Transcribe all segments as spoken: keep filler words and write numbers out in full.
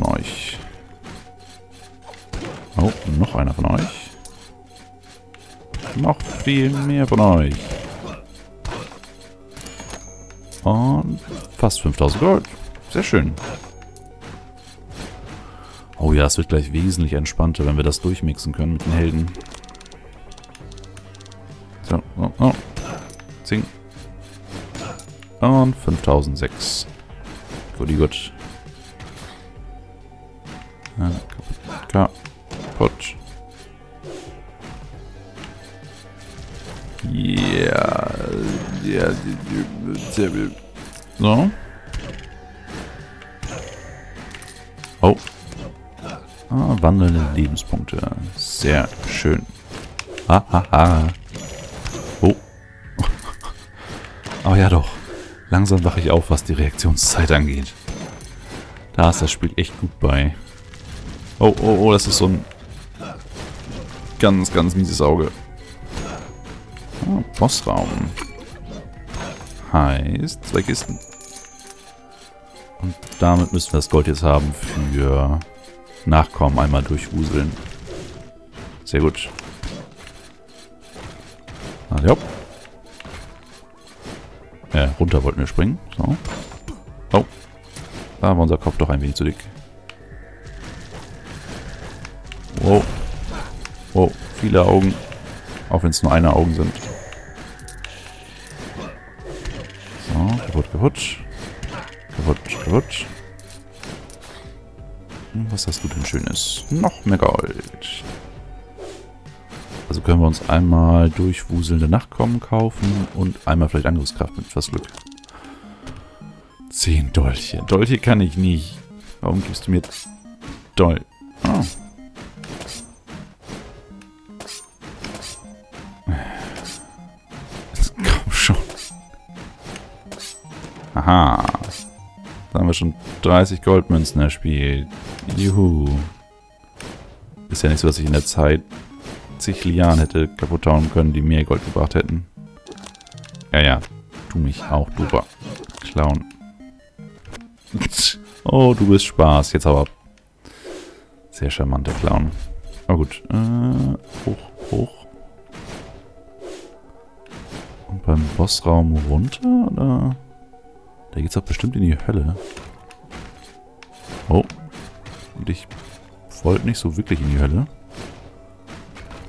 von euch. Oh, noch einer von euch. Noch viel mehr von euch. Und fast fünftausend Gold. Sehr schön. Oh ja, es wird gleich wesentlich entspannter, wenn wir das durchmixen können mit den Helden. So, oh, oh. Zing. Und fünftausendsechs. Guti, gut. Ah, kaputt. Kaputt. Ja. Ja. So. Oh. Ah, wandelnde Lebenspunkte. Sehr schön. Ha, ha, ha. Oh. Oh ja doch. Langsam wache ich auf, was die Reaktionszeit angeht. Da ist das Spiel echt gut bei. Oh, oh, oh, das ist so ein ganz, ganz mieses Auge. Oh, Bossraum. Heißt, zwei Kisten. Und damit müssen wir das Gold jetzt haben für Nachkommen einmal durchwuseln. Sehr gut. Ah, ja. Äh, runter wollten wir springen. So. Oh. Da war unser Kopf doch ein wenig zu dick. Wow. Wow. Viele Augen. Auch wenn es nur eine Augen sind. So. Kaputt, kaputt. Kaputt, kaputt. Was hast du denn Schönes? Noch mehr Gold. Also können wir uns einmal durchwuselnde Nachkommen kaufen und einmal vielleicht Angriffskraft mit etwas Glück. Zehn Dolche. Dolche kann ich nicht. Warum gibst du mir Dolch? Ah. Komm schon. Aha. Da haben wir schon dreißig Goldmünzen erspielt. Juhu. Ist ja nicht so, dass ich in der Zeit zig Lianen hätte kaputt hauen können, die mehr Gold gebracht hätten. Ja, ja. Tu mich auch, du Clown. Oh, du bist Spaß. Jetzt aber. Sehr charmanter Clown. Aber gut. Äh, hoch, hoch. Und beim Bossraum runter, oder? Da geht's doch bestimmt in die Hölle. Oh. Und ich wollte nicht so wirklich in die Hölle.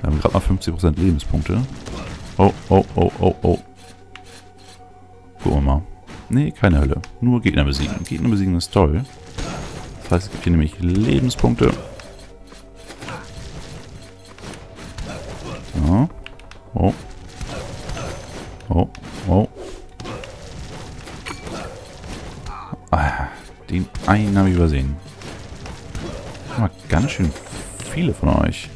Wir haben gerade mal fünfzig Prozent Lebenspunkte. Oh, oh, oh, oh, oh. Gucken wir mal. Nee, keine Hölle. Nur Gegner besiegen. Gegner besiegen ist toll. Das heißt, es gibt hier nämlich Lebenspunkte. So. Oh. Oh, oh. Ah, den einen habe ich übersehen. Aber ganz schön viele von euch.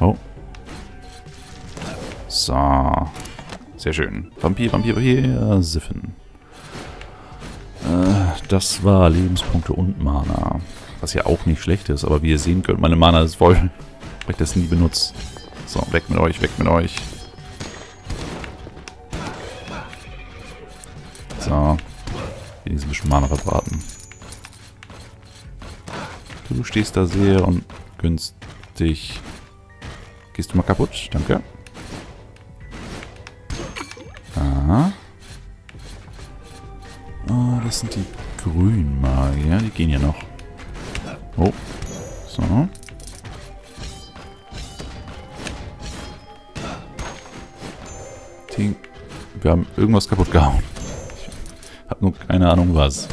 Oh. So. Sehr schön. Vampir, Vampir, Vampir. Siffen. Äh, das war Lebenspunkte und Mana. Was ja auch nicht schlecht ist, aber wie ihr sehen könnt, meine Mana ist voll. Weil ich das nie benutze. So, weg mit euch, weg mit euch. So. Wenigstens ein bisschen Mana verbraten. Du stehst da sehr und günstig. Gehst du mal kaputt? Danke. Aha. Oh, das sind die grünen Magier. Die gehen ja noch. Oh. So. Ding. Wir haben irgendwas kaputt gehauen. Ich hab nur keine Ahnung was.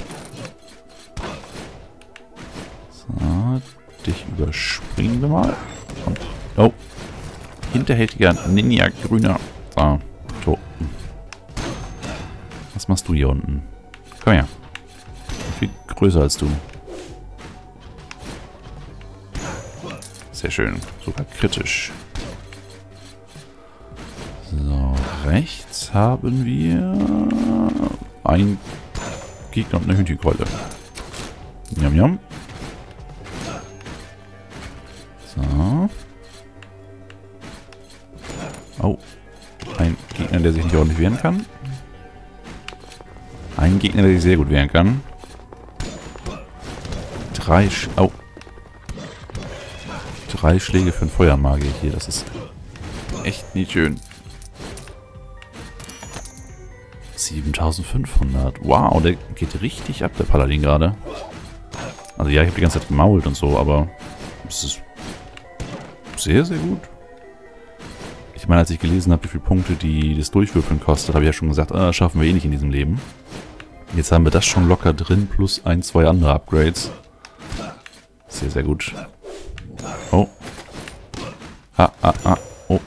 So. Dich überspringen wir mal. Und, oh. Hinterhältiger Ninja Grüner. So, tot. Was machst du hier unten? Komm her. Viel größer als du. Sehr schön. Sogar kritisch. So, rechts haben wir einen Gegner und eine Hütikeule. Njam, njam. So. Oh, ein Gegner, der sich nicht ordentlich wehren kann. Ein Gegner, der sich sehr gut wehren kann. Drei, Sch oh. Drei Schläge für einen Feuermagier hier. Das ist echt nicht schön. siebentausendfünfhundert. Wow, der geht richtig ab, der Paladin gerade. Also ja, ich habe die ganze Zeit gemault und so, aber es ist sehr, sehr gut. Ich meine, als ich gelesen habe, wie viele Punkte die das Durchwürfeln kostet, habe ich ja schon gesagt, ah, das schaffen wir eh nicht in diesem Leben. Jetzt haben wir das schon locker drin, plus ein, zwei andere Upgrades. Sehr, sehr gut. Oh. Ah, ah, ah. Oh.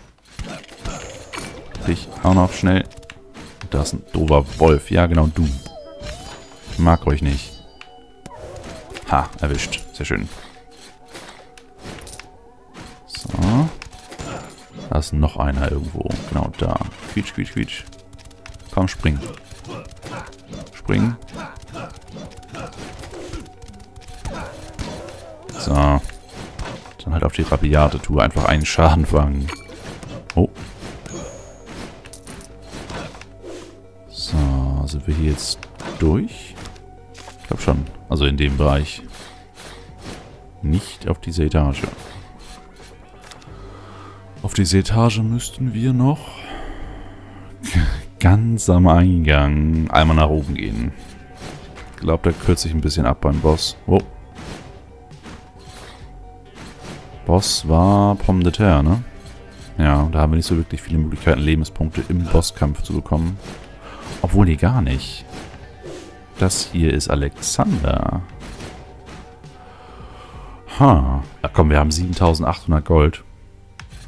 Ich auch noch schnell. Da ist ein doofer Wolf. Ja, genau, du. Ich mag euch nicht. Ha, erwischt. Sehr schön. So. Da ist noch einer irgendwo. Genau da. Quietsch, quietsch, quietsch. Komm, spring. Spring. So. Dann halt auf die Rabiate Tour. Einfach einen Schaden fangen. Oh. Sind wir hier jetzt durch? Ich glaube schon. Also in dem Bereich. Nicht auf diese Etage. Auf diese Etage müssten wir noch ganz am Eingang einmal nach oben gehen. Ich glaube, da kürze ich ein bisschen ab beim Boss. Oh. Boss war Pomme de Terre, ne? Ja, da haben wir nicht so wirklich viele Möglichkeiten, Lebenspunkte im Bosskampf zu bekommen. Obwohl, die gar nicht. Das hier ist Alexander. Ha. Ach komm, wir haben siebentausendachthundert Gold.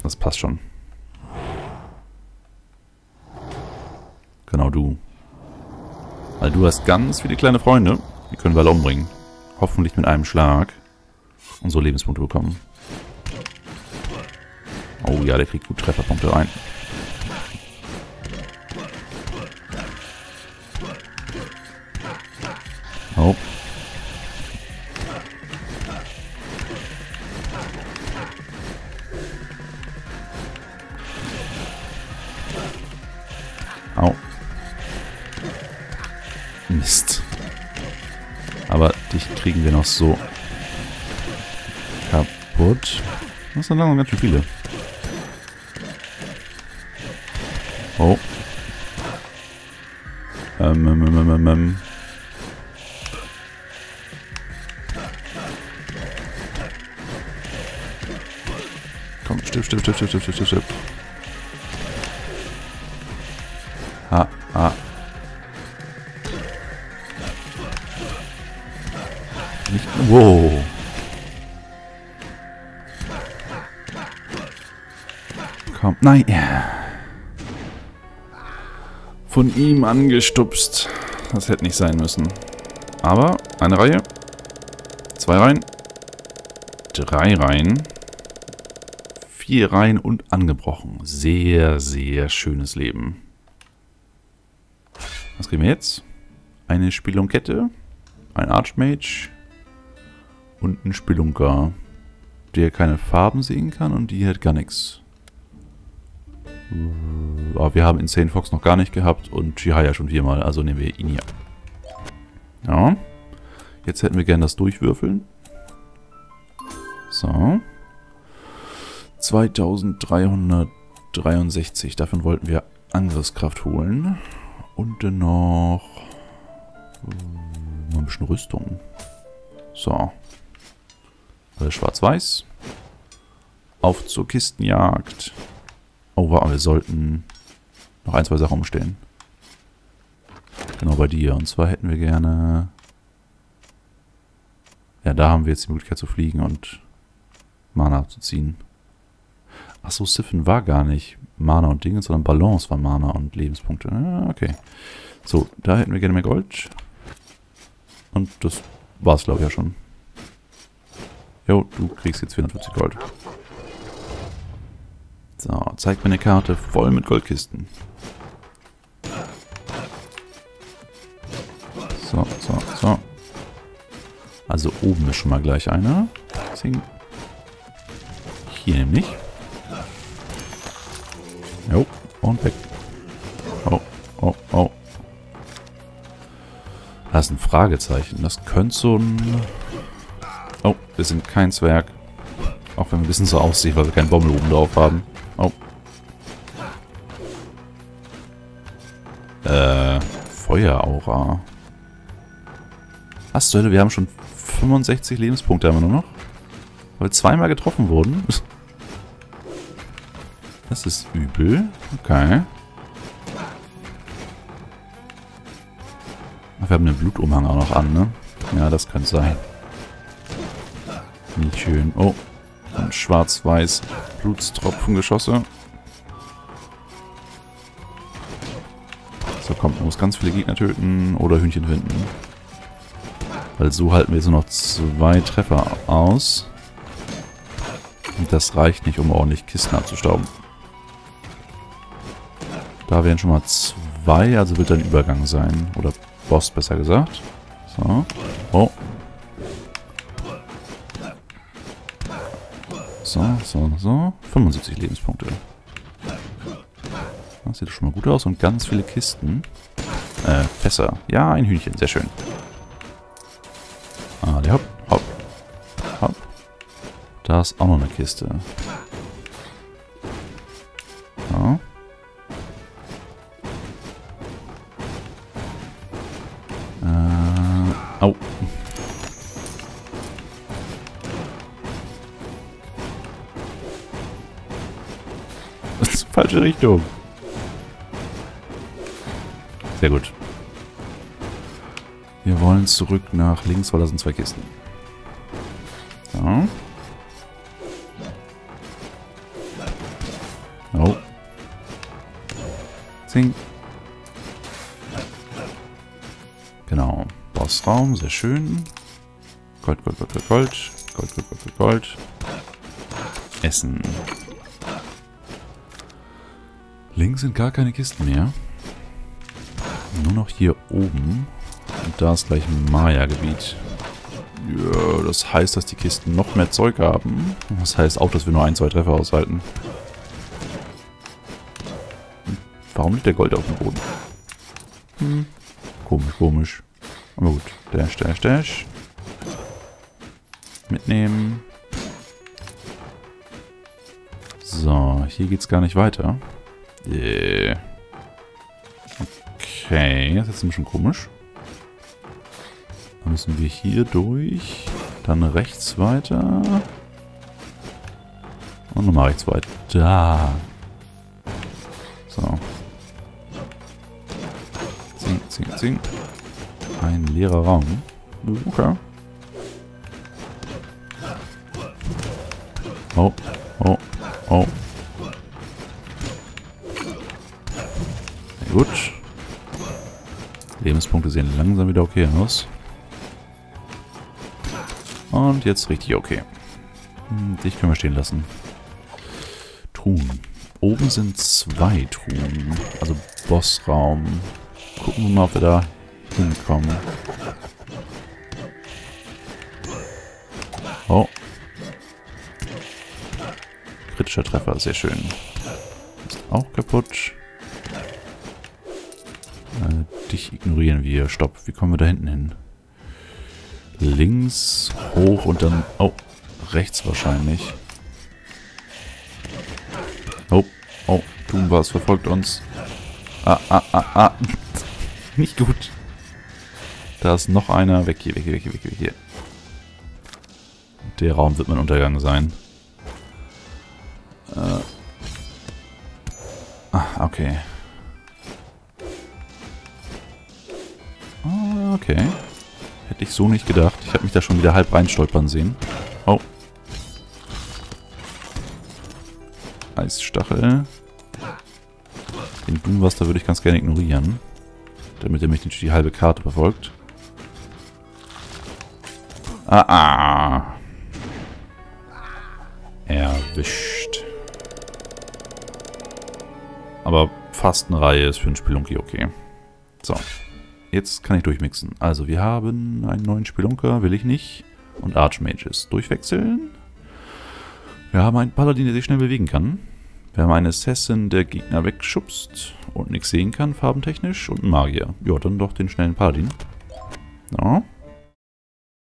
Das passt schon. Genau, du. Weil du hast ganz viele kleine Freunde. Die können wir alle umbringen. Hoffentlich mit einem Schlag. Und so Lebenspunkte bekommen. Oh ja, der kriegt gut Trefferpunkte rein. Oh. Au. Mist. Aber dich kriegen wir noch so kaputt. Das sind lange ganz schön viele. Oh. Ähm, ähm, ähm, ähm, ähm. Stipp, stipp, stipp, stipp, stipp, stipp, stipp. Ha, ha. Nicht, wow. Komm, nein. Von ihm angestupst. Das hätte nicht sein müssen. Aber eine Reihe. Zwei Reihen. Drei Reihen. Hier rein und angebrochen. Sehr, sehr schönes Leben. Was kriegen wir jetzt? Eine Spelunkette, ein Archmage und ein Spelunker, der keine Farben sehen kann und die hat gar nichts. Aber wir haben Insane Fox noch gar nicht gehabt und Chihaya schon viermal, also nehmen wir ihn hier. Ja. Jetzt hätten wir gern das Durchwürfeln. So. zweitausenddreihundertdreiundsechzig. Davon wollten wir Angriffskraft holen. Und dann noch ein bisschen Rüstung. So. Alles schwarz-weiß. Auf zur Kistenjagd. Oh, wow, wir sollten noch ein, zwei Sachen umstellen. Genau bei dir. Und zwar hätten wir gerne... Ja, da haben wir jetzt die Möglichkeit zu fliegen und Mana abzuziehen. Achso, Siphon war gar nicht Mana und Dinge, sondern Balance war Mana und Lebenspunkte. Ah, okay. So, da hätten wir gerne mehr Gold. Und das war's, glaube ich, ja schon. Jo, du kriegst jetzt vierhundertfünfzig Gold. So, zeig mir eine Karte voll mit Goldkisten. So, so, so. Also oben ist schon mal gleich einer. Zing. Hier nämlich. Jo, und weg. Oh, oh, oh. Das ist ein Fragezeichen. Das könnte so ein Oh, wir sind kein Zwerg. Auch wenn wir ein bisschen so aussehen, weil wir keinen Bommel oben drauf haben. Oh. Äh, Feueraura. Hast du, wir haben schon fünfundsechzig Lebenspunkte, haben wir nur noch. Weil wir zweimal getroffen wurden. Das ist übel. Okay. Ach, wir haben den Blutumhang auch noch an, ne? Ja, das könnte sein. Nicht schön. Oh. Schwarz-weiß Blutstropfengeschosse. So, kommt, man muss ganz viele Gegner töten oder Hühnchen finden. Weil so halten wir jetzt nur noch zwei Treffer aus. Und das reicht nicht, um ordentlich Kisten abzustauben. Da wären schon mal zwei, also wird ein Übergang sein. Oder Boss, besser gesagt. So. Oh. So, so, so. fünfundsiebzig Lebenspunkte. Das sieht schon mal gut aus. Und ganz viele Kisten. Äh, Fässer. Ja, ein Hühnchen. Sehr schön. Ah, die hopp, hopp, hopp. Da ist auch noch eine Kiste. So. Äh, au. Das ist die falsche Richtung. Sehr gut. Wir wollen zurück nach links, weil da sind zwei Kisten. So. Oh. Zing. Genau. Bossraum, sehr schön. Gold, Gold, Gold, Gold, Gold. Gold, Gold, Gold, Gold, Gold. Essen. Links sind gar keine Kisten mehr. Nur noch hier oben. Und da ist gleich ein Maya-Gebiet. Ja, das heißt, dass die Kisten noch mehr Zeug haben. Das heißt auch, dass wir nur ein, zwei Treffer aushalten. Warum liegt der Gold auf dem Boden? Hm. Komisch, komisch. Aber gut. Dash, dash, dash. Mitnehmen. So, hier geht's gar nicht weiter. Yeah. Okay, das ist jetzt ein bisschen komisch. Dann müssen wir hier durch. Dann rechts weiter. Und nochmal rechts weiter. Da. So. Zing, zing, zing. Ein leerer Raum. Okay. Oh, oh, oh. Sehr gut. Lebenspunkte sehen langsam wieder okay aus. Und jetzt richtig okay. Dich können wir stehen lassen. Truhen. Oben sind zwei Truhen. Also Bossraum. Gucken wir mal, ob wir da hinkommen. Oh. Kritischer Treffer, sehr schön. Ist auch kaputt. Äh, dich ignorieren wir. Stopp. Wie kommen wir da hinten hin? Links, hoch und dann... Oh, rechts wahrscheinlich. Oh, oh, tun was, verfolgt uns. Ah, ah, ah, ah. Nicht gut. Da ist noch einer. Weg hier, weg hier, weg hier, weg hier. Der Raum wird mein Untergang sein. Äh. Ah, okay. Ah, okay. Hätte ich so nicht gedacht. Ich habe mich da schon wieder halb reinstolpern sehen. Oh. Eisstachel. Den Doombuster würde ich ganz gerne ignorieren. Damit er mich nicht die halbe Karte verfolgt. Ah, ah. Erwischt. Aber fast eine Reihe ist für ein Spelunky okay. So. Jetzt kann ich durchmixen. Also wir haben einen neuen Spelunker, will ich nicht. Und Archmages. Durchwechseln. Wir haben einen Paladin, der sich schnell bewegen kann. Wir haben einen Assassin, der Gegner wegschubst und nichts sehen kann, farbentechnisch. Und einen Magier. Ja, dann doch den schnellen Paladin. Ja.